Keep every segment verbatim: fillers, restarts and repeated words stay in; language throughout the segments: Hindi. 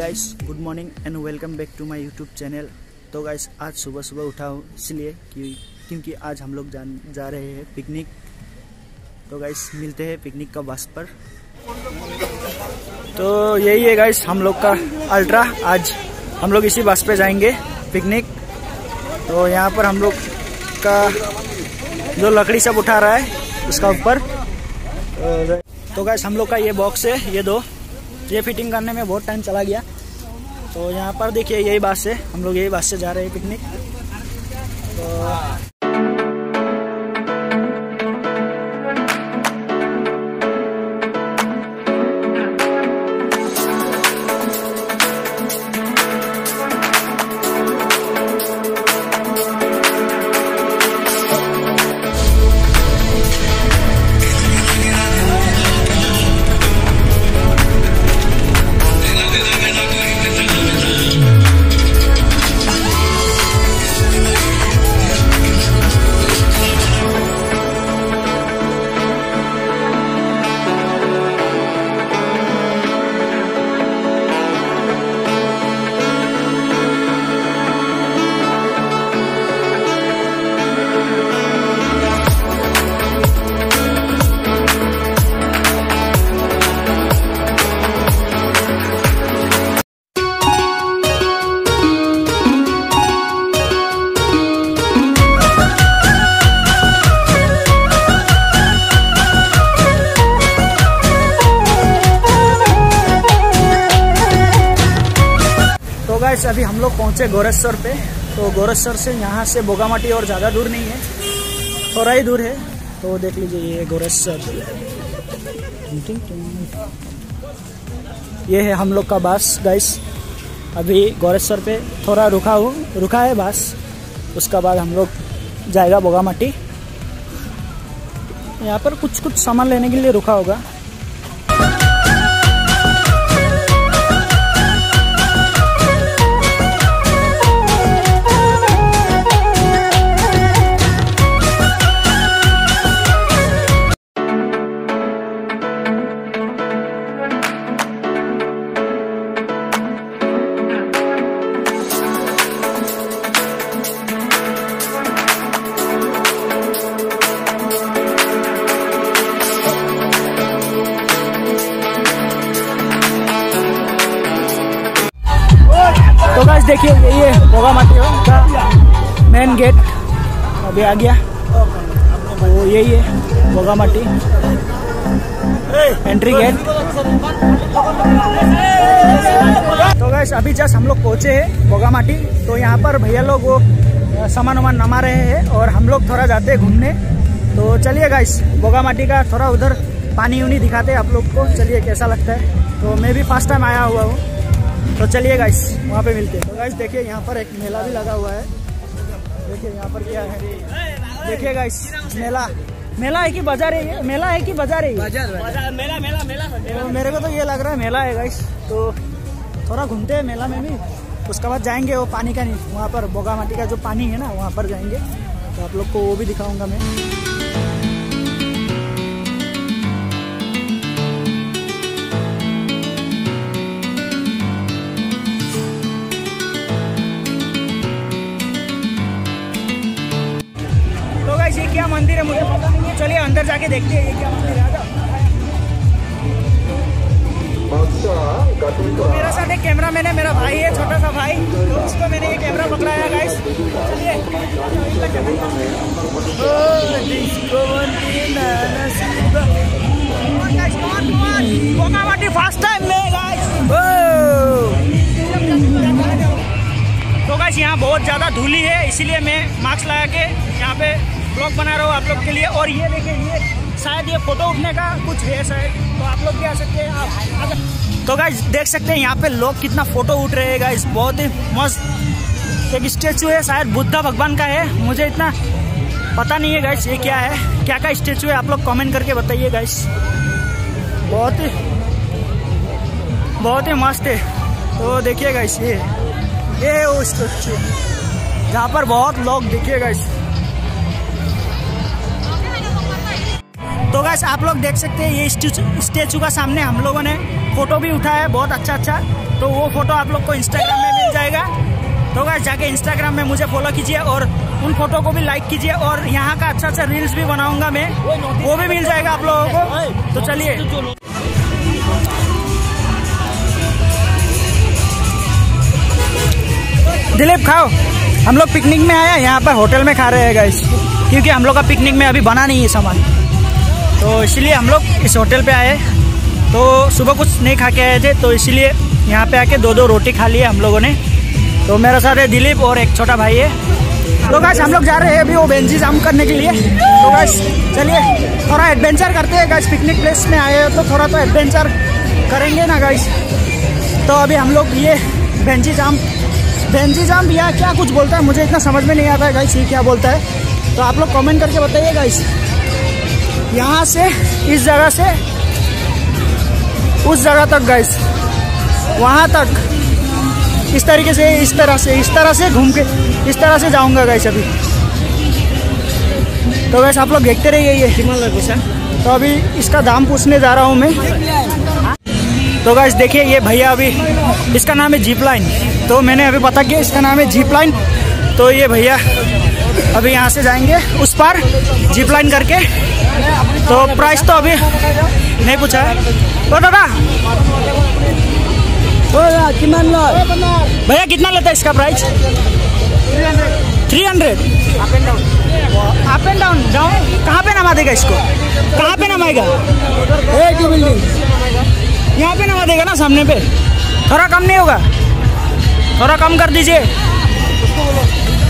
Guys, good morning and welcome back to my YouTube channel. तो गाइस आज सुबह सुबह उठा हूँ इसलिए कि क्योंकि आज हम लोग जान जा रहे हैं पिकनिक। तो गाइस मिलते हैं पिकनिक का बस पर। तो यही है गाइस हम लोग का अल्ट्रा। आज हम लोग इसी बस पे जाएंगे पिकनिक। तो यहाँ पर हम लोग का जो लकड़ी सब उठा रहा है उसका ऊपर। तो गाइस हम लोग का ये बॉक्स है, ये दो, ये फिटिंग करने में बहुत टाइम चला गया। तो यहाँ पर देखिए यही बात से हम लोग यही बात से जा रहे हैं पिकनिक। तो गाइस अभी हम लोग पहुंचे गोरेश्वर पे। तो गोरेश्वर से यहाँ से बोगामाटी और ज़्यादा दूर नहीं है, थोड़ा ही दूर है। तो देख लीजिए ये गोरेश्वर, ये है हम लोग का बस। गाइस अभी गोरेश्वर पे थोड़ा रुका हूँ रुका है बस, उसका बाद हम लोग जाएगा बोगामाटी। यहाँ पर कुछ कुछ सामान लेने के लिए रुका होगा। तो गाइस देखिए ये बोगामाटी का मेन गेट अभी आ गया। वो यही है बोगामाटी एंट्री गेट। तो गाइस अभी जस्ट हम लोग पहुंचे हैं बोगामाटी। तो यहाँ पर भैया लोग वो सामान वामान नमा रहे हैं और हम लोग थोड़ा जाते हैं घूमने। तो चलिए गाइस बोगामाटी का थोड़ा उधर पानी उनी दिखाते हैं आप लोग को, चलिए कैसा लगता है। तो मैं भी फर्स्ट टाइम आया हुआ हूँ। तो चलिए गाइस वहाँ पे मिलते हैं। तो गाइस देखिए यहाँ पर एक मेला भी लगा हुआ है। देखिए यहाँ पर क्या है, देखिए गाइस मेला मेला है कि बाजार है, ये मेला है कि बाजार है, बाजार बाजार मेला मेला मेला। तो मेरे को तो ये लग रहा है मेला है गाइस। तो थोड़ा घूमते हैं मेला में भी, उसके बाद जाएंगे वो पानी का, नहीं वहाँ पर बोगामाटी का जो पानी है ना वहाँ पर जाएंगे। तो आप लोग को वो भी दिखाऊँगा मैं। क्या मंदिर है मुझे पता नहीं है, चलिए अंदर जाके देखते हैं ये क्या मंदिर है। तो मेरा साथ एक कैमरा मैन है, मेरा भाई है, छोटा सा भाई। तो उसको मैंने ये कैमरा पकड़ाया गाइस। चलिए बोगामाटी फर्स्ट टाइम में गाइस। तो गाइस यहाँ बहुत ज़्यादा धूली है इसीलिए मैं मास्क लगा के यहाँ पे ब्लॉग बना रहा हूँ आप लोग के लिए। और ये देखिए ये शायद ये फोटो उठने का कुछ है शायद, तो आप लोग भी आ सकते हैं आप। तो गाइस देख सकते हैं यहाँ पे लोग कितना फोटो उठ रहे हैं गाइस, बहुत ही मस्त। एक स्टेचू है शायद बुद्धा भगवान का है, मुझे इतना पता नहीं है गाइस ये क्या है, क्या का स्टेचू है, आप लोग कमेंट करके बताइए गाइस। बहुत ही बहुत ही मस्त है। तो देखिए गाइस ये ये है वो स्टेचू जहाँ पर बहुत लोग, देखिए गाइस। तो गाइस आप लोग देख सकते हैं ये स्टेचू का सामने हम लोगों ने फोटो भी उठाया है, बहुत अच्छा अच्छा। तो वो फोटो आप लोग को इंस्टाग्राम में मिल जाएगा। तो गाइस जाके इंस्टाग्राम में मुझे फॉलो कीजिए और उन फोटो को भी लाइक कीजिए, और यहाँ का अच्छा अच्छा रील्स भी बनाऊंगा मैं, वो भी मिल जाएगा आप लोगों को। तो चलिए दिलीप खाओ। हम लोग पिकनिक में आया, यहाँ पर होटल में खा रहे हैं गाइस, क्योंकि हम लोग का पिकनिक में अभी बना नहीं है सामान, तो इसलिए हम लोग इस होटल पे आए। तो सुबह कुछ नहीं खा के आए थे, तो इसलिए यहाँ पे आके दो दो रोटी खा लिए हम लोगों ने। तो मेरे साथ है दिलीप और एक छोटा भाई है। तो गाइस हम लोग जा रहे हैं अभी वो बंजी जंप करने के लिए। तो गाइस चलिए थोड़ा एडवेंचर करते हैं गाइस, पिकनिक प्लेस में आए हो तो थोड़ा तो एडवेंचर करेंगे ना गाइस। तो अभी हम लोग ये बंजी जंप बंजी जंप या क्या कुछ बोलता है, मुझे इतना समझ में नहीं आता है गाइस ये क्या बोलता है, तो आप लोग कमेंट करके बताइए गाइस। यहाँ से इस जगह से उस जगह तक गाइस, वहाँ तक इस तरीके से, इस तरह से, इस तरह से घूम के इस तरह से जाऊँगा गाइस अभी। तो गाइस आप लोग देखते रहिए ये हिमालय कुशन। तो अभी इसका दाम पूछने जा रहा हूँ मैं। तो गाइस देखिए ये भैया, अभी इसका नाम है जिपलाइन, तो मैंने अभी पता किया इसका नाम है जिपलाइन। तो ये भैया अभी यहाँ से जाएंगे उस पर जिपलाइन करके। तो प्राइस तो अभी नहीं पूछा है। ओ दादा भैया कितना लेता है इसका price? Three hundred. Up and down down कहाँ पे नामा देगा इसको, कहाँ पे नमाएगा? एक बिल्डिंग यहाँ पे नवा देगा ना सामने पे, थोड़ा कम नहीं होगा? थोड़ा कम कर दीजिए।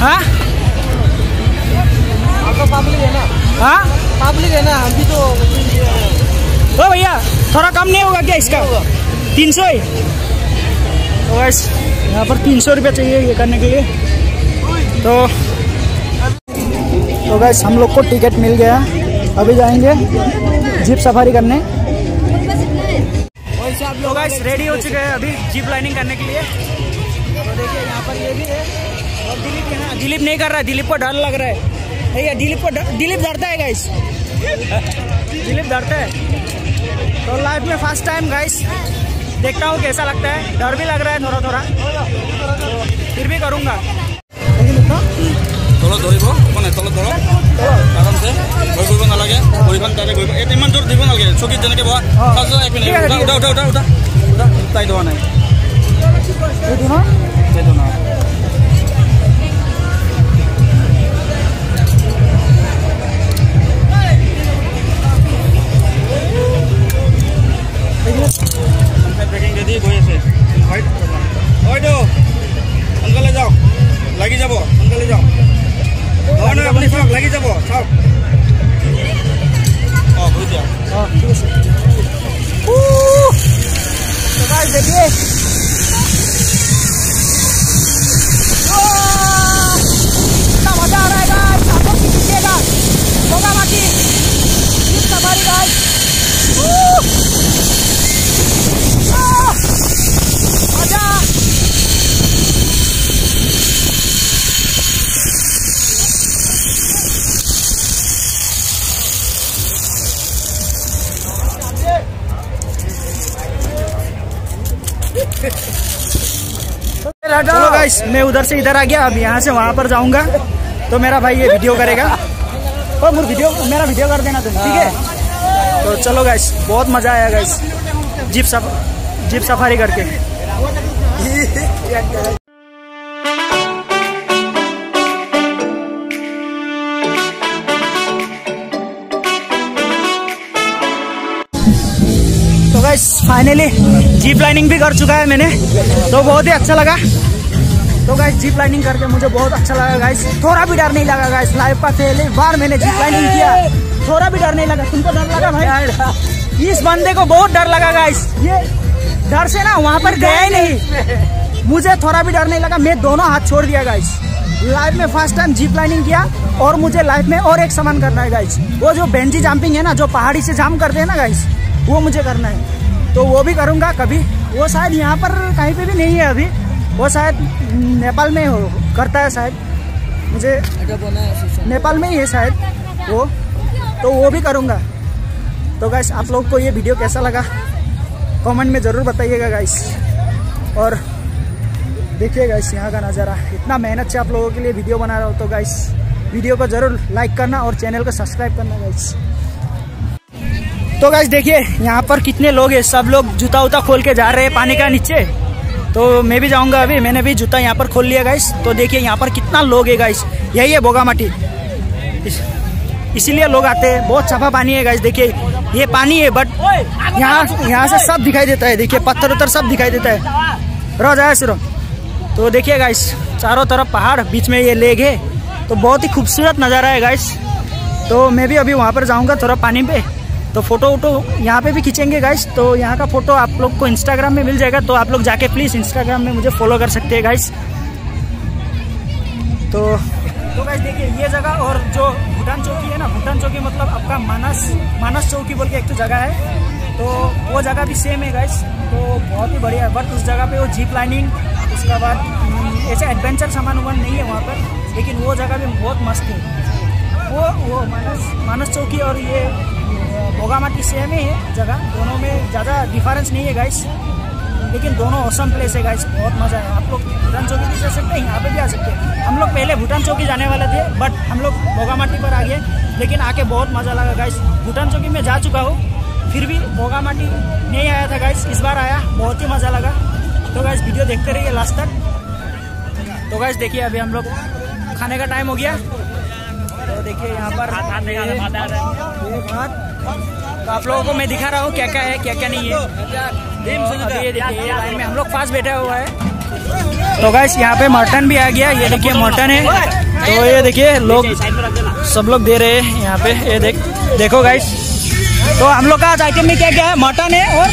हाँ हाँ पब्लिक है ना, हम भी तो। ओ भैया थोड़ा कम नहीं होगा क्या इसका? तीन सौ ही तो बस, यहाँ पर तीन सौ रुपया चाहिए ये करने के लिए। तो तो बस हम लोग को टिकट मिल गया, अभी जाएंगे जीप सफारी करने। तो गाइस रेडी हो चुके हैं अभी जीप लाइनिंग करने के लिए। तो देखिए यहाँ पर ये भी है, और दिलीप है ना, दिलीप नहीं कर रहा है, दिलीप को डर लग रहा है भैया। दिलीप को डर, दिलीप डरता है गाइस, दिलीप डरता है। तो लाइफ में फर्स्ट टाइम गाइस देखता हूँ कैसा लगता है, डर भी लग रहा है थोड़ा थोड़ा, तो फिर भी करूँगा। तल धरब अपने तल धर आराम से भय कर नाले भरीखन डायरेक्ट भरी इन जोर दी नाले चौकी जैसे बह एक मिनट उठा उठा उठा उठा उठा तई दवा ना ब्रेकिंग रेडी गई आसे जाओ लगी जाओ सोनकाले जाओ अपनी सब लगी जाब सब बुझे। देखिए कितना मजा आ रहा है गाइस, आप लोग भी कीजिएगा बोगामाटी जीप सफारी गाइस। मजा चलो गाइस मैं उधर से इधर आ गया, अब यहाँ से वहाँ पर जाऊँगा। तो मेरा भाई ये वीडियो करेगा, और मुझे वीडियो मेरा वीडियो कर देना तुम, ठीक है? तो चलो गाइस बहुत मज़ा आया गाइस जीप सफ जीप सफारी करके। फाइनली जीप लाइनिंग भी कर चुका है मैंने, तो बहुत ही अच्छा लगा। तो गाइस जीप लाइनिंग करके मुझे बहुत अच्छा लगा गाइस, थोड़ा भी डर नहीं लगा गाइस। लाइफ का पहली बार मैंने जीप लाइनिंग किया, थोड़ा भी डर नहीं लगा। तुमको डर लगा भाई? इस बंदे को बहुत डर लगा गाइस, ये डर से ना वहाँ पर गया ही नहीं। मुझे थोड़ा भी डर नहीं लगा, मैं दोनों हाथ छोड़ दिया गाइस। लाइफ में फर्स्ट टाइम जीप लाइनिंग किया, और मुझे लाइफ में और एक सामान करना है गाइस, वो जो बंजी जंपिंग है ना, जो पहाड़ी से जंप करते हैं ना गाइस, वो मुझे करना है। तो वो भी करूँगा कभी, वो शायद यहाँ पर कहीं पे भी नहीं है अभी, वो शायद नेपाल में हो करता है शायद, मुझे नेपाल में ही है शायद वो, तो वो भी करूँगा। तो गाइस आप लोग को ये वीडियो कैसा लगा कमेंट में ज़रूर बताइएगा गाइस। और देखिए गाइस यहाँ का नज़ारा। इतना मेहनत से आप लोगों के लिए वीडियो बना रहा हो तो गाइस वीडियो को ज़रूर लाइक करना और चैनल को सब्सक्राइब करना गाइस। तो गाइस देखिए यहाँ पर कितने लोग हैं, सब लोग जूता उता खोल के जा रहे हैं पानी का नीचे। तो मैं भी जाऊँगा अभी, मैंने भी जूता यहाँ पर खोल लिया गाइस। तो देखिए यहाँ पर कितना लोग है गाइस, यही है बोगामाटी, इसीलिए लोग आते हैं। बहुत सफा पानी है गाइस, देखिए ये पानी है बट यहाँ यहाँ से सब दिखाई देता है, देखिए पत्थर उत्तर सब दिखाई देता है, रोज आया सिरो। तो देखिए गाइस चारों तरफ पहाड़, बीच में ये लेक है, तो बहुत ही खूबसूरत नज़ारा है गाइस। तो मैं भी अभी वहाँ पर जाऊँगा थोड़ा पानी पे, तो फोटो वोटो यहाँ पे भी खींचेंगे गाइस। तो यहाँ का फोटो आप लोग को इंस्टाग्राम में मिल जाएगा, तो आप लोग जाके प्लीज़ इंस्टाग्राम में मुझे फॉलो कर सकते हैं गाइस। तो तो गाइस देखिए ये जगह, और जो भूटान चौकी है ना, भूटान चौकी मतलब आपका मानस मानस चौकी बोल के एक तो जगह है, तो वो जगह भी सेम है गाइस। तो बहुत ही बढ़िया है, बट उस जगह पे वो जीप लाइनिंग, उसके बाद ऐसे एडवेंचर सामान वामान नहीं है वहाँ पर, लेकिन वो जगह भी बहुत मस्त है। वो वो मानस मानस चौकी और ये बोगामाटी सेम ही है जगह, दोनों में ज़्यादा डिफरेंस नहीं है गाइस, लेकिन दोनों औसम प्लेस है गाइस, बहुत मज़ा है। आप लोग भूटान चौकी भी जा सकते हैं, यहाँ पे भी आ सकते हैं। हम लोग पहले भूटान चौकी जाने वाले थे बट हम लोग बोगामाटी पर आ गए, लेकिन आके बहुत मज़ा लगा गाइस। भूटान चौकी में जा चुका हूँ, फिर भी बोगामाटी नहीं आया था गाइस, इस बार आया, बहुत ही मज़ा लगा। तो गाइस वीडियो देखते रहिए लास्ट तक। तो गाइस देखिए अभी हम लोग खाने का टाइम हो गया, तो देखिए यहाँ पर तो आप लोगों को मैं दिखा रहा हूँ क्या क्या है क्या क्या नहीं है। ये देखिए लाइन में हम लोग फास्ट बैठा हुआ है। तो गाइस यहाँ पे मटन भी आ गया, ये देखिए मटन है, तो ये देखिए लोग सब लोग दे रहे हैं यहाँ पे, ये देख देखो गाइस। तो हम लोग का आज आइटम में क्या क्या है, मटन है और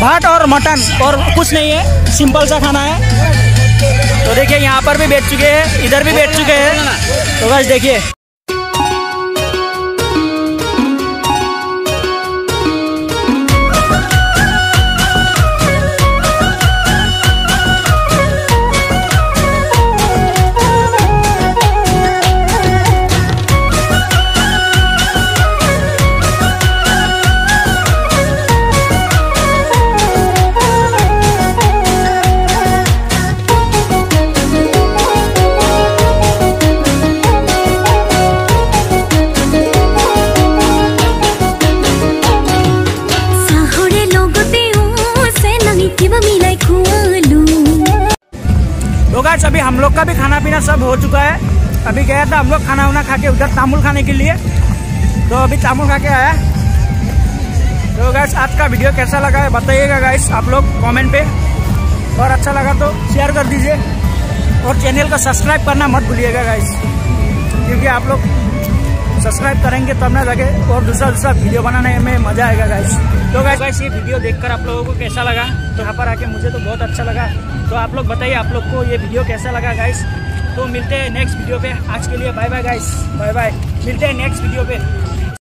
भात और मटन और कुछ नहीं है, सिंपल सा खाना है। तो देखिए यहाँ पर भी बैठ चुके हैं, इधर भी बैठ चुके हैं। तो गाइस देखिए गाइस अभी हम लोग का भी खाना पीना सब हो चुका है। अभी गया था हम लोग खाना वाना खा के उधर तामुल खाने के लिए, तो अभी तामुल खा के आया। तो गाइस आज का वीडियो कैसा लगा है बताइएगा गाइस आप लोग कमेंट पे, और अच्छा लगा तो शेयर कर दीजिए और चैनल को सब्सक्राइब करना मत भूलिएगा गाइस, क्योंकि आप लोग सब्सक्राइब करेंगे तब ना लगे और दूसरा दूसरा वीडियो बनाने में मज़ा आएगा गाइस। तो गाइस ये वीडियो देखकर आप लोगों को कैसा लगा, तो यहाँ पर आके मुझे तो बहुत अच्छा लगा। तो आप लोग बताइए आप लोग को ये वीडियो कैसा लगा गाइस। तो मिलते हैं नेक्स्ट वीडियो पे, आज के लिए bye bye guys, bye bye, मिलते हैं नेक्स्ट वीडियो पे।